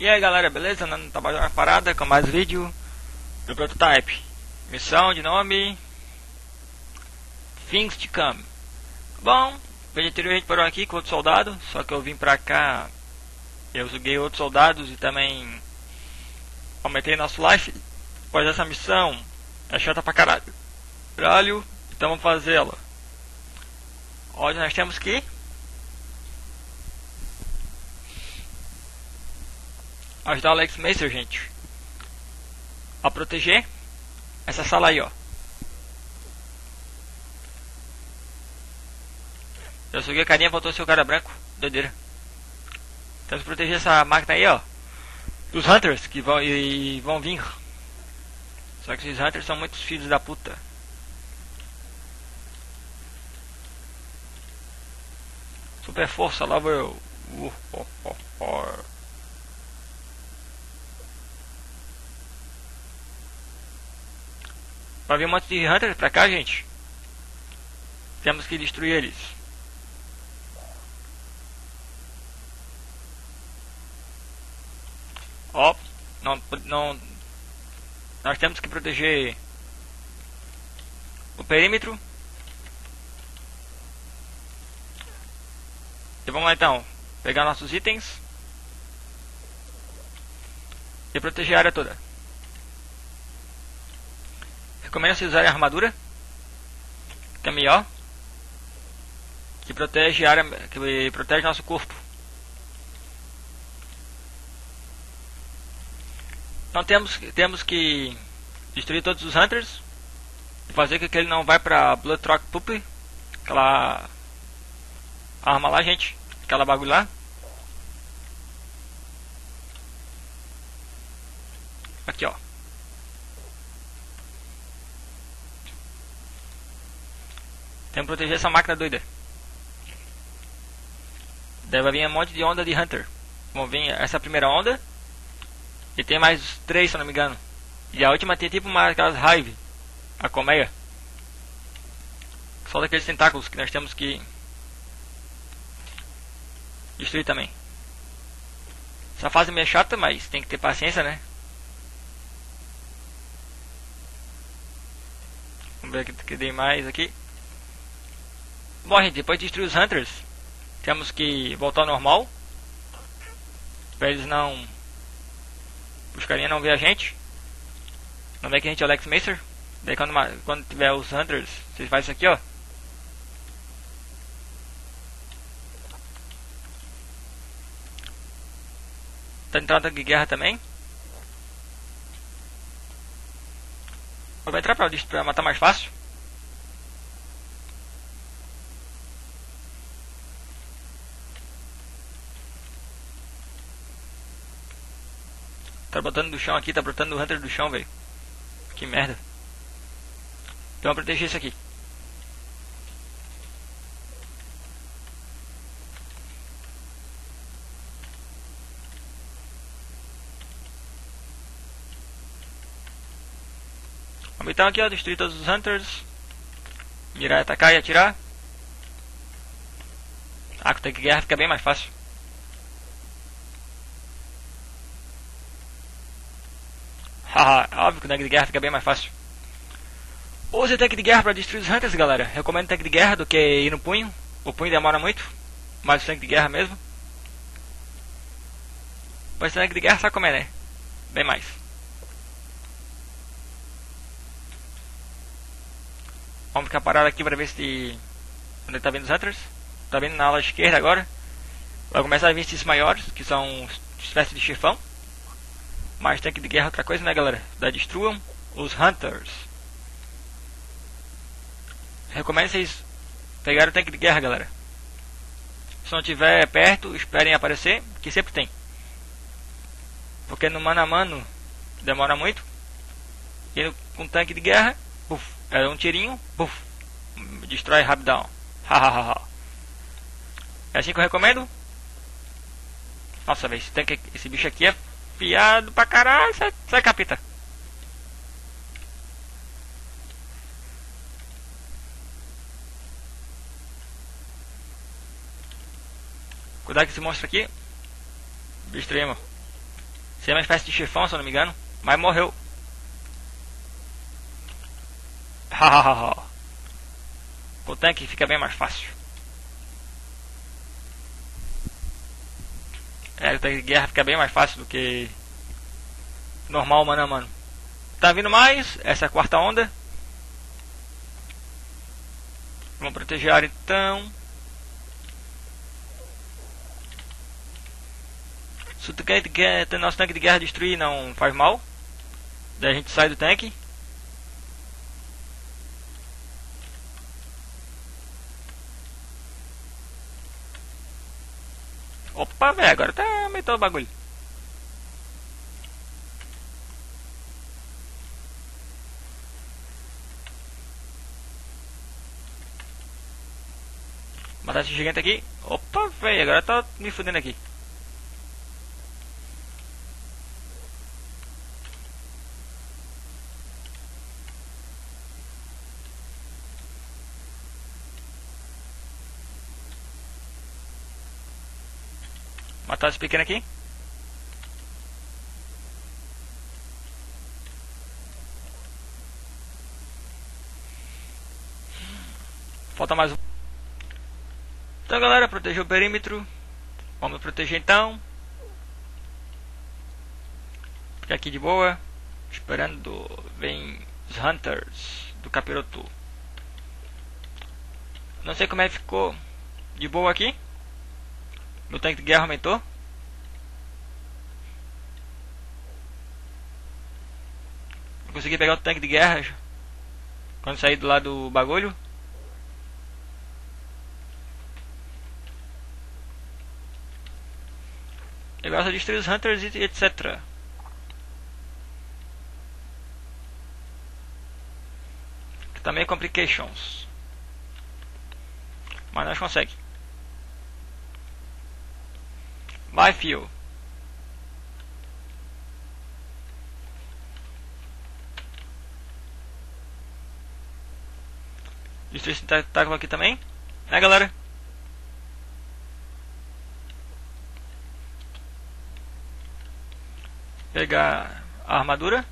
E aí galera, beleza? Não tá mais uma parada com mais vídeo do Prototype. Missão de nome Things to come. Bom, no vídeo anterior a gente parou aqui com outro soldado, só que eu vim pra cá, eu joguei outros soldados e também aumentei nosso life. Pois essa missão é chata pra caralho, então vamos fazê-la. Olha, nós temos que ajudar o Lex Mason, gente, a proteger essa sala aí, ó. Eu subi a carinha, voltou seu cara branco, doideira. Temos que proteger essa máquina aí, ó, dos Hunters que vão vir. Só que esses Hunters são muitos filhos da puta. Super força, lá vou eu. Vai vir um monte de Hunters pra cá, gente. Temos que destruir eles. Ó, não. Nós temos que proteger o perímetro. E vamos lá então. Pegar nossos itens. E proteger a área toda. Recomendo vocês usarem a armadura, que é melhor, que protege a área, que protege nosso corpo. Então temos que destruir todos os Hunters e fazer com que ele não vá para Bloodtox Pump, aquela arma lá, gente, aquela bagulho lá. Aqui, ó. Temos que proteger essa máquina doida. Daí vai vir um monte de onda de Hunter. Vamos vir essa primeira onda. E tem mais 3, se eu não me engano. E a última tem tipo uma aquelas raiva, a colmeia. Só daqueles tentáculos que nós temos que destruir também. Essa fase é meio chata, mas tem que ter paciência, né? Vamos ver o que tem mais aqui. Bom, gente, depois de destruir os Hunters, temos que voltar ao normal, para eles não... os carinha não ver a gente. Não vê que a gente é o Alex Mason. Daí quando tiver os Hunters, vocês fazem isso aqui, ó. Tá entrando a Tek guerra também. Vai entrar pra matar mais fácil. Tá botando do chão aqui, tá brotando o Hunter do chão, velho. Que merda. Então eu proteger isso aqui. Vamos então aqui, ó, destruir todos os Hunters. Mirar, atacar e atirar. Ah, com o Tek guerra fica bem mais fácil. Óbvio que o Tek guerra fica bem mais fácil. Use Tek guerra para destruir os Hunters, galera. Recomendo Tek guerra do que ir no punho. O punho demora muito, mas o Tek guerra mesmo. Mas o Tek guerra sabe como é, né? Bem mais. Vamos ficar parado aqui para ver se... onde tá vindo os Hunters. Tá vindo na ala esquerda agora. Vai começar a vir esses maiores, que são espécies de chifão. Mas tanque de guerra é outra coisa, né, galera? Daí destruam os Hunters. Recomendo vocês pegarem o tanque de guerra, galera. Se não tiver perto, esperem aparecer, que sempre tem. Porque no mano a mano demora muito. E com tanque de guerra, puff, é um tirinho, puff, destrói rapidão. É assim que eu recomendo. Nossa, velho, esse bicho aqui é piado pra caralho, sai capita. Cuidado que se mostra aqui. Bicho extremo. Seria uma espécie de chefão, se eu não me engano. Mas morreu. Com o tanque fica bem mais fácil. É, o tanque de guerra fica bem mais fácil do que normal, mano a mano. Tá vindo mais. Essa é a quarta onda. Vamos proteger a área então. Se o nosso tanque de guerra destruir, não faz mal. Daí a gente sai do tanque. Opa, velho, agora tá aumentando o bagulho. Matar esse gigante aqui. Opa, velho, agora tá me fudendo aqui. Matar esse pequeno aqui. Falta mais um. Então galera, proteger o perímetro. Vamos proteger então. Ficar aqui de boa. Esperando. Vem os Hunters do capiroto. Não sei como é que ficou de boa aqui. Meu tanque de guerra aumentou. Eu consegui pegar o tanque de guerra quando saí do lado do bagulho. Eu gosto de destruir os Hunters e etc. Também é complications. Mas nós conseguimos. Vai, fio. Destruir esse tentáculo aqui também. Né, galera? Pegar a armadura.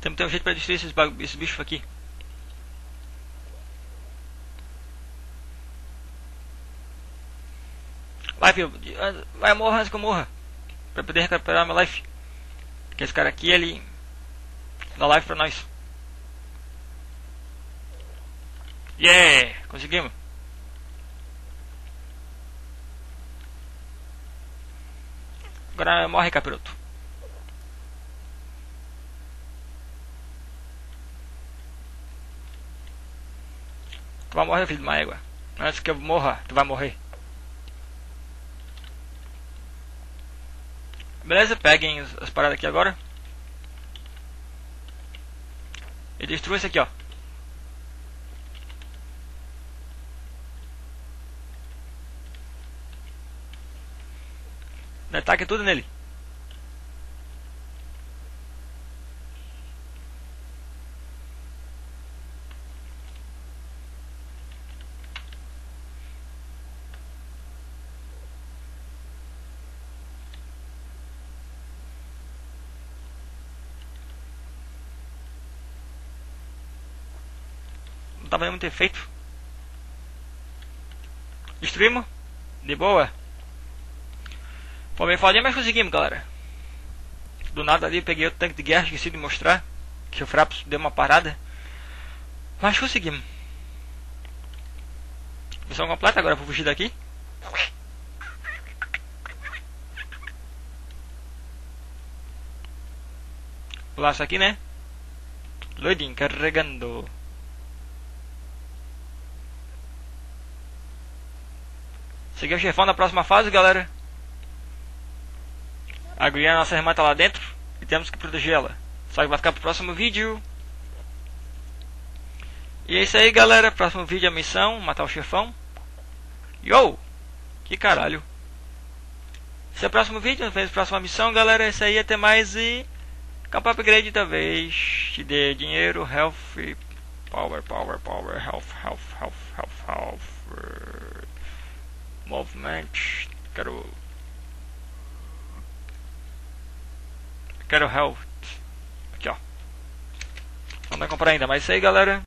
Tem que ter um jeito para destruir esses bichos aqui. Vai, filho. Vai, morra antes que eu morra. Para poder recuperar meu life. Porque esse cara aqui, ele dá life para nós. Yeah! Conseguimos. Agora morre, capiroto. Tu vai morrer, filho de uma égua. Antes que eu morra, tu vai morrer. Beleza, peguem as paradas aqui agora. E destrua esse aqui, ó. Ataque tudo nele. Não tava nem muito efeito. Destruímos. De boa. Foi bem fodinho, mas conseguimos, galera. Do nada ali eu peguei outro tanque de guerra. Esqueci de mostrar que o Fraps deu uma parada. Mas conseguimos. Missão completa, agora vou fugir daqui. Pular isso aqui, né? Loading, carregando. Seguir o chefão na próxima fase, galera. A Guiana, nossa irmã, tá lá dentro e temos que protegê-la. Só que vai ficar pro próximo vídeo. E é isso aí, galera. Próximo vídeo é a missão, matar o chefão. Yo! Que caralho. Esse é o próximo vídeo, nós vemos a próxima missão, galera. É isso aí, até mais e... Campo Upgrade, talvez. Te dê dinheiro, health... power, health, movement. Quero health. Aqui, ó. Não dá pra comprar ainda, mas é isso aí, galera.